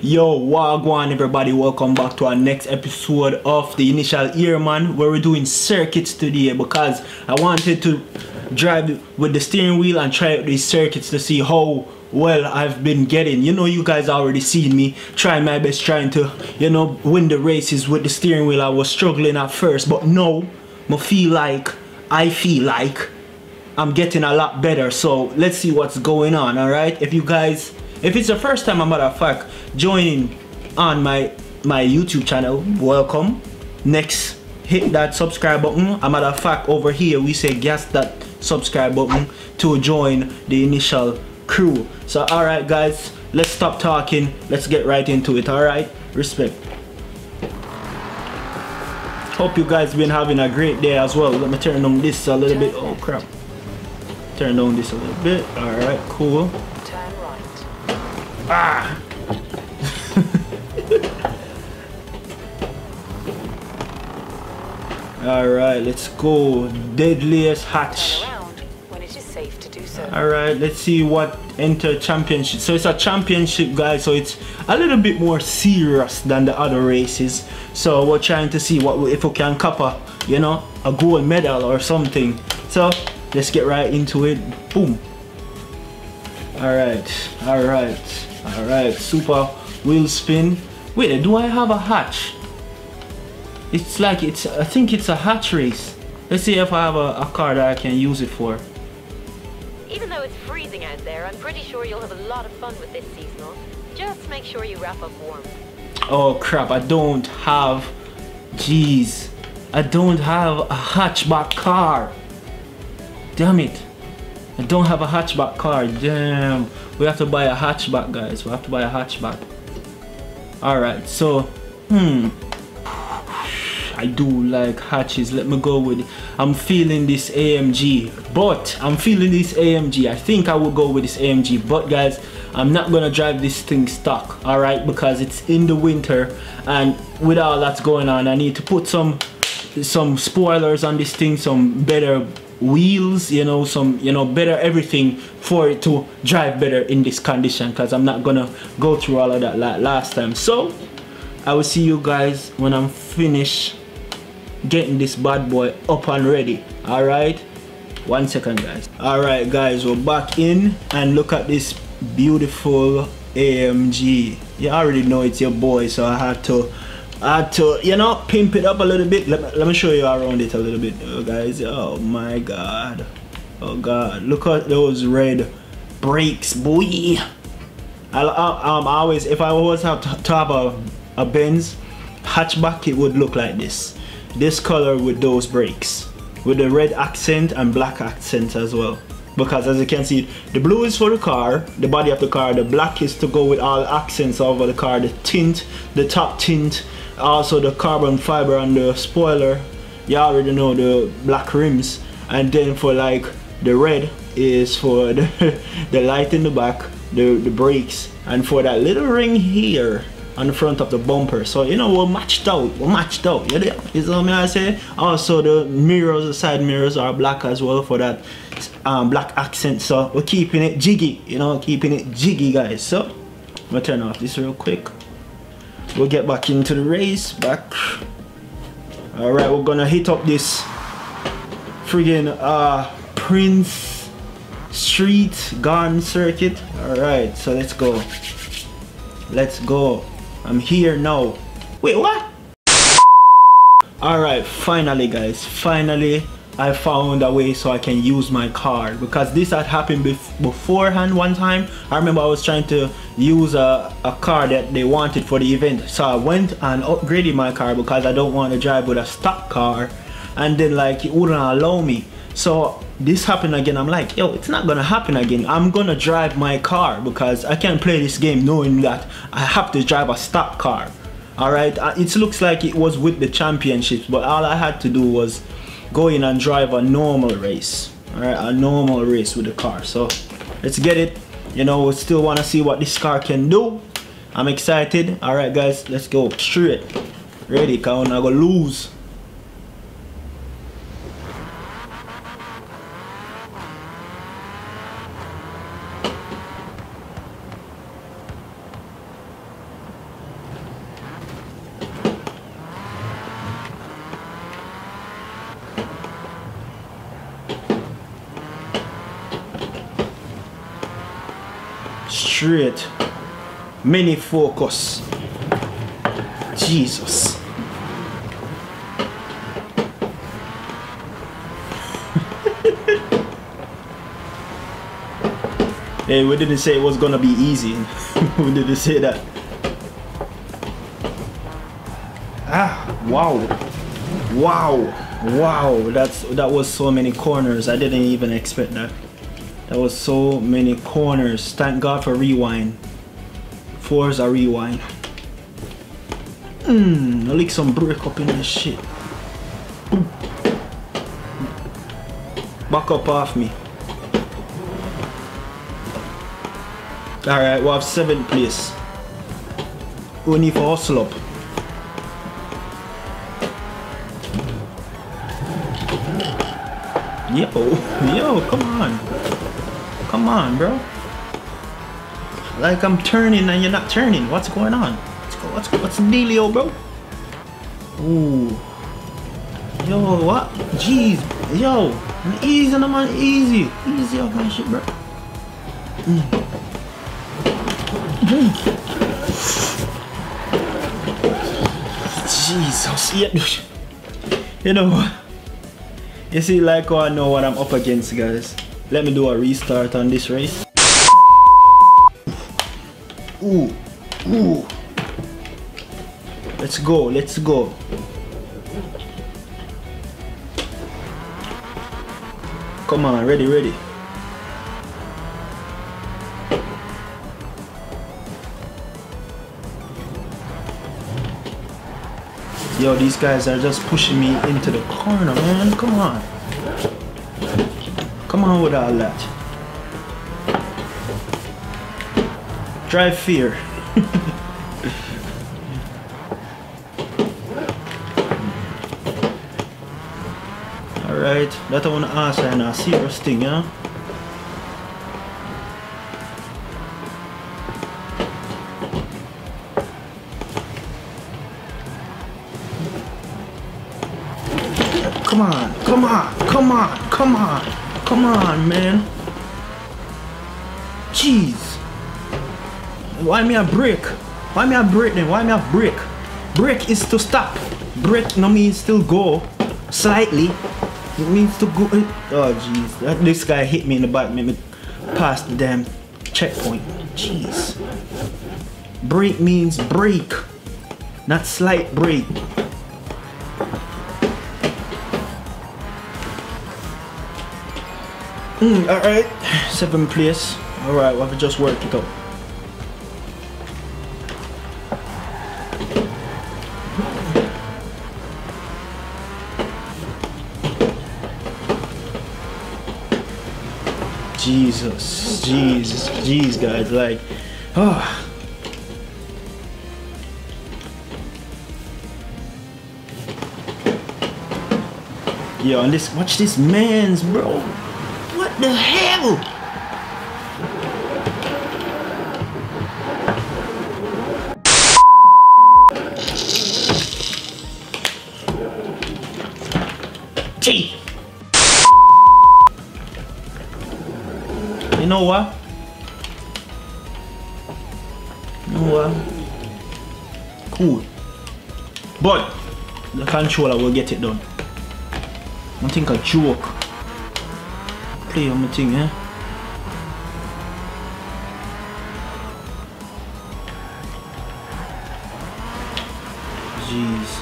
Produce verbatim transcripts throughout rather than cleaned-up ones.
Yo, wagwan everybody, welcome back to our next episode of the Initial Airman, where we're doing circuits today because I wanted to drive with the steering wheel and try out these circuits to see how well I've been getting. You know, you guys already seen me try my best trying to, you know, win the races with the steering wheel. I was struggling at first, but no, I feel like I feel like I'm getting a lot better. So let's see what's going on. All right, if you guys, if it's the first time, a matter of fact, joining on my my YouTube channel, welcome. Next, hit that subscribe button. A matter of fact, over here we say gas that subscribe button to join the Initial crew. So all right guys, let's stop talking, let's get right into it. All right, respect. Hope you guys been having a great day as well. Let me turn on this a little bit. Oh crap, turn down this a little bit. All right, cool. Turn right. Ah. All right, let's go. Deadliest hatch. When it is safe to do so. All right, let's see what enter championship. So it's a championship, guys. So it's a little bit more serious than the other races. So we're trying to see what if we can copper, you know, a gold medal or something. So let's get right into it. Boom. All right, all right, all right. Super wheel spin. Wait, do I have a hatch? It's like it's. I think it's a hatch race. Let's see if I have a, a car that I can use it for. Even though it's freezing out there, I'm pretty sure you'll have a lot of fun with this seasonal. Just make sure you wrap up warm. Oh crap! I don't have. Jeez, I don't have a hatchback car. Damn it, I don't have a hatchback car. Damn, we have to buy a hatchback, guys. We have to buy a hatchback. All right, so hmm I do like hatches. Let me go with, I'm feeling this A M G, but I'm feeling this A M G. I think I will go with this A M G, but guys, I'm not gonna drive this thing stock, all right, because it's in the winter, and with all that's going on, I need to put some some spoilers on this thing, some better wheels, you know, some, you know, better everything for it to drive better in this condition, because I'm not gonna go through all of that like last time. So I will see you guys when I'm finished getting this bad boy up and ready. All right, one second guys. All right guys, we're back in, and look at this beautiful A M G. You already know it's your boy, so I had to I had to, you know, pimp it up a little bit. Let me, let me show you around it a little bit, oh, guys. Oh my god. Oh god. Look at those red brakes, boy. I, I, um, I always, if I always have to, to have a, a Benz hatchback, it would look like this. This color with those brakes. With the red accent and black accent as well. Because as you can see, the blue is for the car, the body of the car. The black is to go with all accents over the car. The tint, the top tint. Also the carbon fiber and the spoiler, you already know, the black rims. And then for like the red is for the, the light in the back, the, the brakes, and for that little ring here on the front of the bumper. So you know, we're matched out, we're matched out, you know what I say. Also the mirrors, the side mirrors are black as well for that um, black accent. So we're keeping it jiggy, you know, keeping it jiggy guys. So I'm gonna turn off this real quick. We'll get back into the race, back. All right, we're gonna hit up this friggin' uh, Prince Street Garden Circuit. All right, so let's go. Let's go. I'm here now. Wait, what? All right, finally guys, finally I found a way so I can use my car, because this had happened bef beforehand one time. I remember I was trying to use a, a car that they wanted for the event, so I went and upgraded my car because I don't want to drive with a stock car, and then like it wouldn't allow me. So this happened again. I'm like, yo, it's not gonna happen again. I'm gonna drive my car because I can't play this game knowing that I have to drive a stock car. All right, it looks like it was with the championships, but all I had to do was go in and drive a normal race, all right, a normal race with the car. So let's get it. You know, we still want to see what this car can do. I'm excited. All right guys, let's go straight ready, cause I'm not gonna lose. straight. Mini focus. Jesus. Hey, we didn't say it was gonna be easy. We didn't say that. Ah, wow. Wow. Wow. That's that was so many corners. I didn't even expect that. That was so many corners. Thank God for rewind. Forza rewind. Mmm, I lick some brake up in this shit. Back up off me. Alright, we have seventh place. We need to hustle up. Yo, yo, come on. Come on, bro. Like I'm turning and you're not turning. What's going on? Let's go, let's go. What's the dealio, bro? Ooh. Yo, what? Jeez. Yo. Easy, man. Easy. Easy up my shit, bro. Mm. Jesus, yeah. You know, you see, like how I know what I'm up against, guys. Let me do a restart on this race. Ooh, ooh. Let's go, let's go. Come on, ready, ready. Yo, these guys are just pushing me into the corner, man. Come on. Come on with all that. Drive fear. Alright, that I wanna ask you now. Serious thing, huh? Come on, come on, come on, come on, come on, man. Jeez. Why me a break? Why me a break then? Why me a break? Break is to stop. Break no means still go. Slightly. It means to go. Oh, jeez. This guy hit me in the back, made me pass the damn checkpoint. Jeez. Break means break. Not slight break. Mm, alright, seventh place. Alright, we'll have to just work it up. Jesus, Jesus, jeez, guys, like, oh. Yo, and this, watch this man's, bro. What the hell? Gee. You know what? You know what? Cool. But the controller will get it done. I think a joke. Play on my thing, eh? Jeez.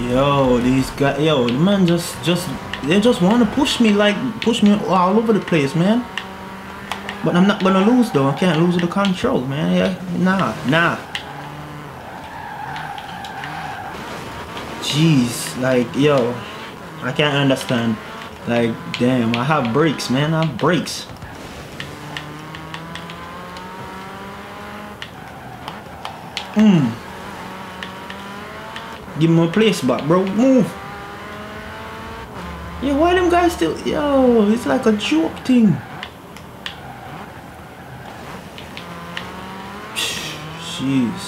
Yo, these guys, yo, man, just, just, they just want to push me, like, push me all over the place, man. But I'm not gonna lose, though. I can't lose the control, man. Yeah, nah, nah. Jeez, like, yo, I can't understand. Like, damn, I have brakes, man. I have brakes. Mmm. Give me my place back, bro. Move. Yeah, why them guys still? Yo, it's like a joke thing. Jeez.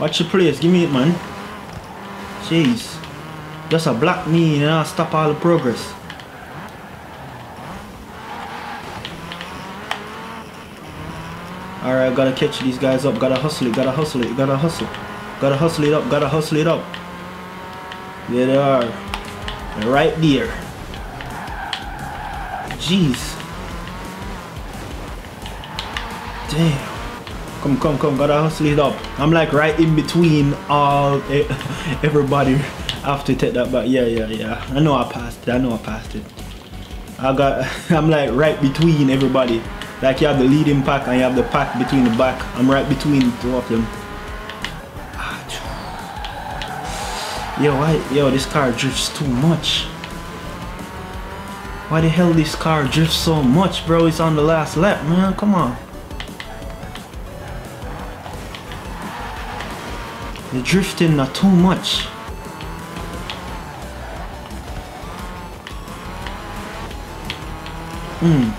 Watch your place, give me it, man. Jeez. Just a block me and I'll stop all the progress. Alright, gotta catch these guys up, gotta hustle it, gotta hustle it, gotta hustle. Gotta hustle it up, gotta hustle it up. There they are. They're right there. Jeez. Damn. Come, come, come, gotta hustle it up. I'm like right in between all everybody. I have to take that back. Yeah, yeah, yeah. I know I passed it. I know I passed it. I got I'm like right between everybody. Like you have the leading pack and you have the pack between the back. I'm right between the two of them. Yo, why yo this car drifts too much. Why the hell this car drifts so much, bro? It's on the last lap, man. Come on. The drifting not too much. Hmm.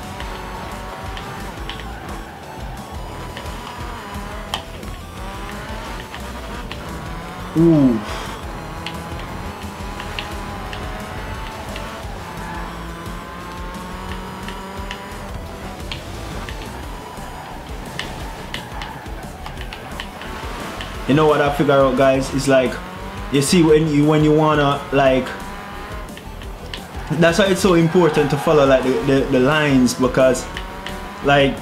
Ooh. You know what I figure out, guys? It's like, you see, when you when you wanna, like, that's why it's so important to follow like the, the, the lines, because like,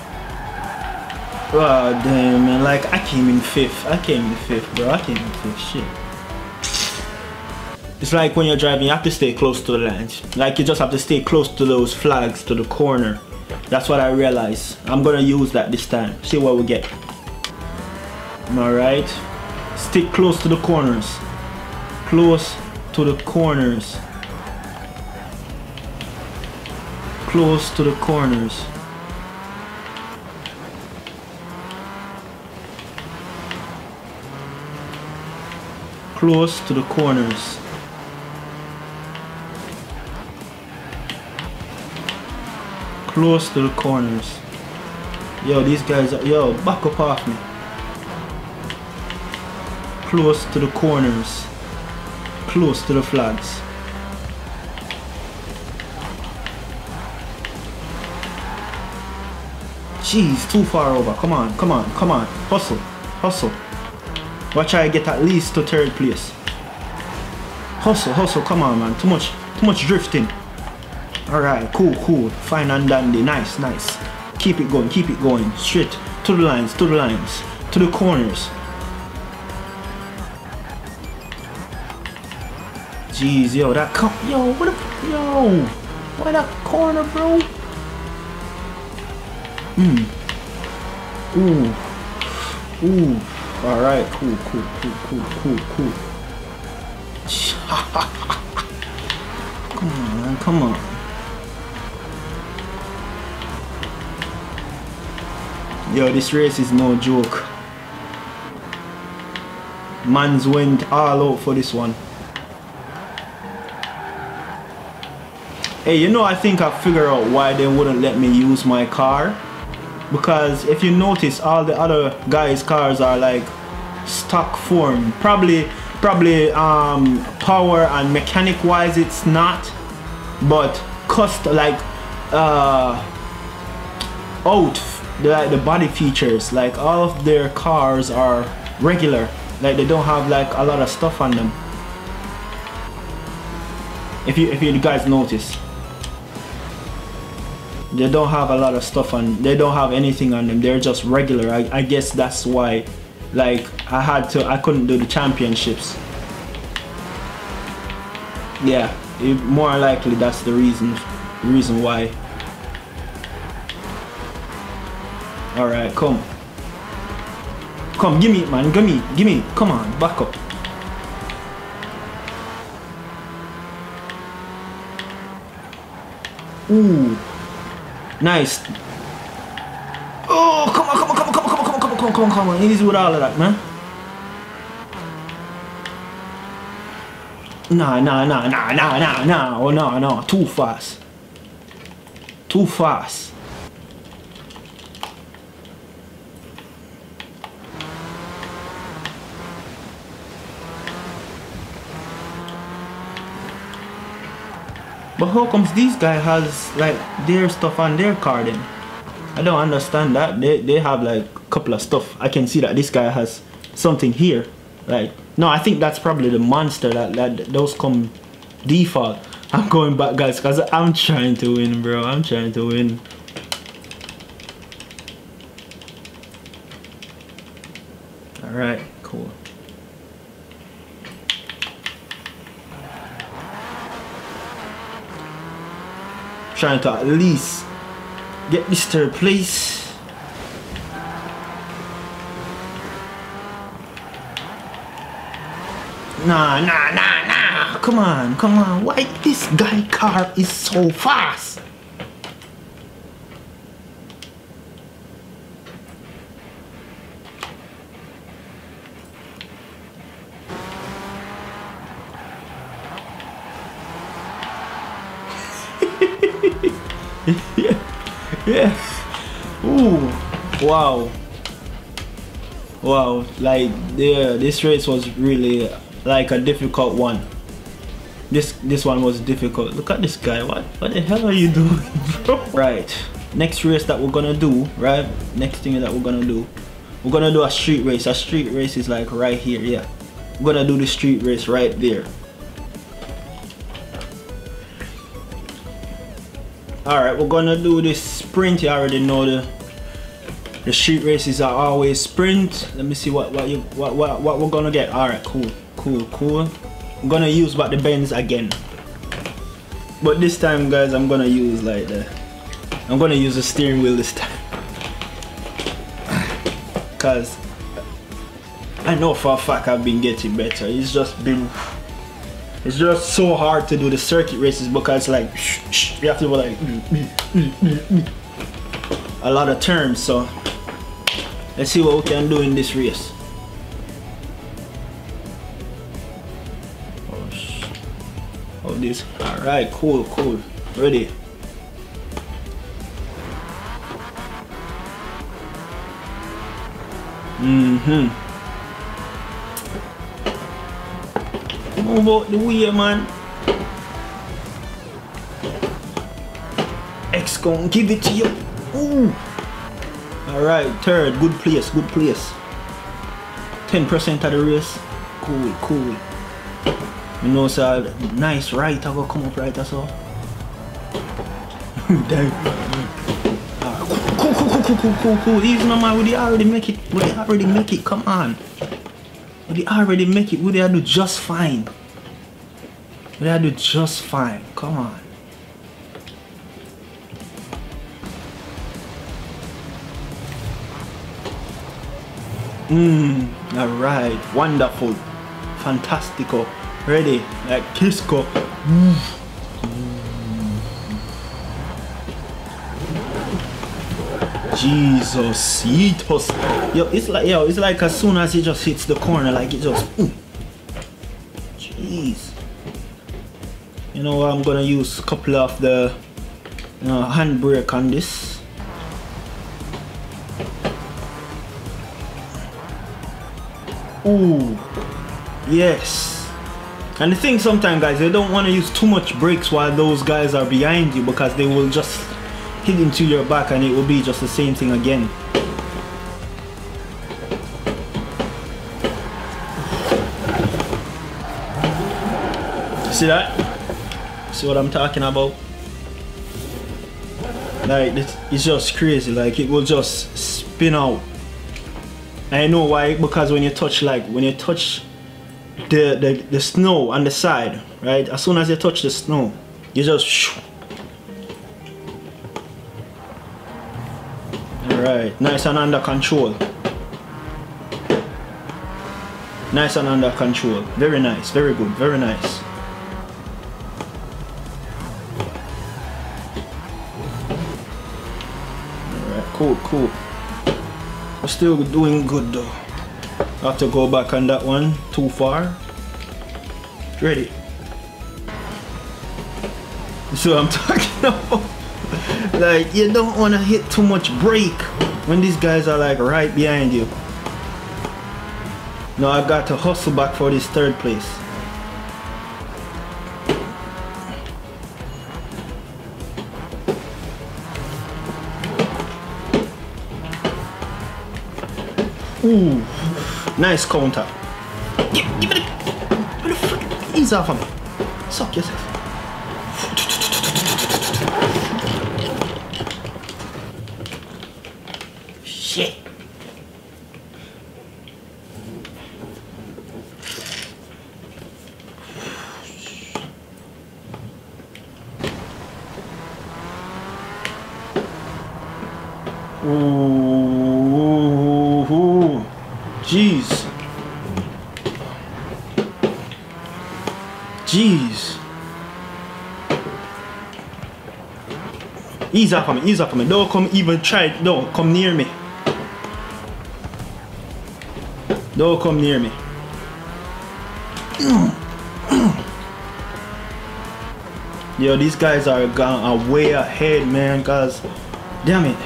oh damn man, like I came in fifth, I came in fifth, bro, I came in fifth, shit. It's like when you're driving, you have to stay close to the lines. Like you just have to stay close to those flags, to the corner. That's what I realized. I'm gonna use that this time. See what we get. All right. Stick close to the corners. Close to the corners. Close to the corners. Close to the corners. Close to the corners. Yo, these guys are, yo, back up off me. Close to the corners. Close to the flags. Jeez, too far over. Come on, come on, come on. Hustle, hustle. Watch I get at least to third place. Hustle, hustle, come on man. Too much, too much drifting. Alright, cool, cool. Fine and dandy. Nice, nice. Keep it going, keep it going. Straight to the lines, to the lines, to the corners. Jeez, yo, that co- yo, what the- yo, why that corner, bro? Hmm. Ooh. Ooh. All right. Cool. Cool. Cool. Cool. Cool. Cool. Come on, man. Come on. Yo, this race is no joke. Man's went all out for this one. Hey, you know, I think I figured out why they wouldn't let me use my car. Because if you notice, all the other guys' cars are like stock form. Probably, probably um, power and mechanic-wise, it's not. But cost, like uh, out, like the body features, like all of their cars are regular. Like they don't have like a lot of stuff on them. If you, if you guys notice. They don't have a lot of stuff on, they don't have anything on them, they're just regular. I, I guess that's why, like, I had to, I couldn't do the championships. Yeah, it, more likely that's the reason, the reason why. Alright, come. Come, gimme it man, gimme, gimme, come on, back up. Ooh. Nice. Oh, come on, come on, come on, come on, come on, come on, come on, come on, come on. Easy with all of that, man. Nah, nah, nah, nah, nah, nah, nah, oh, no, no, too fast. Too fast. But how comes this guy has like their stuff on their car then? I don't understand that. They, they have like a couple of stuff. I can see that this guy has something here. Like, no, I think that's probably the monster that, that those come default. I'm going back, guys, because I'm trying to win, bro. I'm trying to win. Alright, cool. Trying to at least get Mister Place. Nah, nah, nah, nah. Come on, come on. Why this guy car is so fast? Yeah, yeah. Ooh, wow, wow. Like, yeah, this race was really like a difficult one. This this one was difficult. Look at this guy. What what the hell are you doing, bro? Right. Next race that we're gonna do. Right. Next thing that we're gonna do. We're gonna do a street race. A street race is like right here. Yeah. We're gonna do the street race right there. Alright, we're gonna do this sprint. You already know the the street races are always sprint. Let me see what what you what what, what we're gonna get. Alright, cool, cool, cool. I'm gonna use back the Benz again. But this time, guys, I'm gonna use like the I'm gonna use the steering wheel this time. Cause I know for a fact I've been getting better. It's just been It's just so hard to do the circuit races because like you have to go like a lot of turns. So let's see what we can do in this race. Oh, sh oh this. All right, cool, cool. Ready. Mm-hmm. Move out the way, man. X gon' give it to you. Ooh. Alright, third. Good place, good place. ten percent of the race. Cool, cool. You know, it's a nice right. I go come up right as well. Damn. Right. Cool, cool, cool, cool, cool, cool, cool. Even no man, would they already make it? Would they already make it? Come on. They already make it. Would they do just fine? Would they do just fine? Come on. Mmm. Alright. Wonderful. Fantastico. Ready. Like Kisco. Mm. Jesus, it was, yo, it's like, yo, it's like as soon as it just hits the corner, like it just, ooh. Jeez. You know, I'm gonna use a couple of the you know, handbrake on this. Ooh, yes. And the thing sometimes, guys, you don't want to use too much brakes while those guys are behind you because they will just hit into your back and it will be just the same thing again. See that? See what I'm talking about? Like, it's just crazy, like it will just spin out. I know why, because when you touch like, when you touch the, the, the snow on the side, right? As soon as you touch the snow, you just shoo. Right, nice and under control. Nice and under control. Very nice, very good, very nice. Alright, cool, cool. We're still doing good though. I have to go back on that one too far. Ready. That's what I'm talking about. Like, you don't want to hit too much brake when these guys are like right behind you. Now I've got to hustle back for this third place. Ooh, nice counter. Give, give me the, give me the freaking ease off of me. Suck yourself. Shit. Jeez. Jeez. Ease off of me, ease off of me. Don't come even try it. Don't come near me. Don't come near me. Yo, these guys are gone are way ahead, man, cause damn it.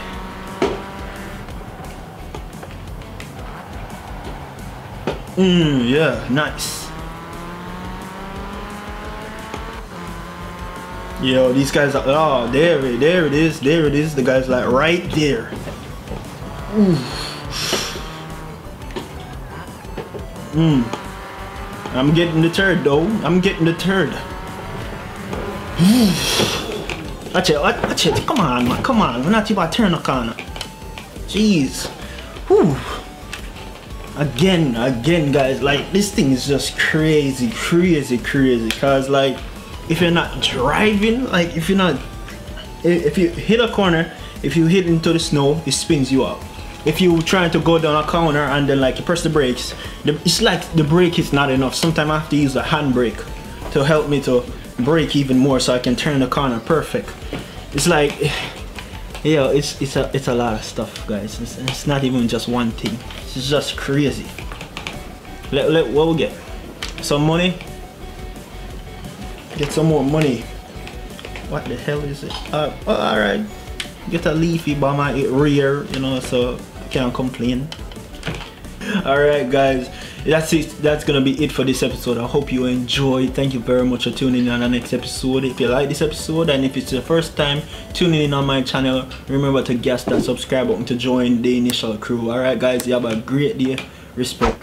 Mm, yeah, nice. Yo, these guys are, oh, there it, there it is, there it is. The guy's like right there. Mm. I'm getting the third though. I'm getting the third. Watch it, watch it. Come on, man, come on. We're not about to turn the corner. Jeez. Whew. Again, again, guys, like this thing is just crazy, crazy, crazy. Cause like, if you're not driving, like if you're not, if you hit a corner, if you hit into the snow, it spins you up. If you're trying to go down a corner and then like you press the brakes, the, it's like the brake is not enough. Sometimes I have to use a handbrake to help me to brake even more so I can turn the corner perfect. It's like, yeah, it's it's a it's a lot of stuff, guys. It's, it's not even just one thing. It's just crazy. Let, let, what we get? Some money? Get some more money. What the hell is it? Uh, well, alright. Get a leafy by my rear, you know, so I can't complain. Alright, guys. That's it. That's gonna be it for this episode. I hope you enjoyed. Thank you very much for tuning in on the next episode. If you like this episode and if it's your first time tuning in on my channel, remember to gas that subscribe button to join the initial crew. Alright guys, you have a great day. Respect.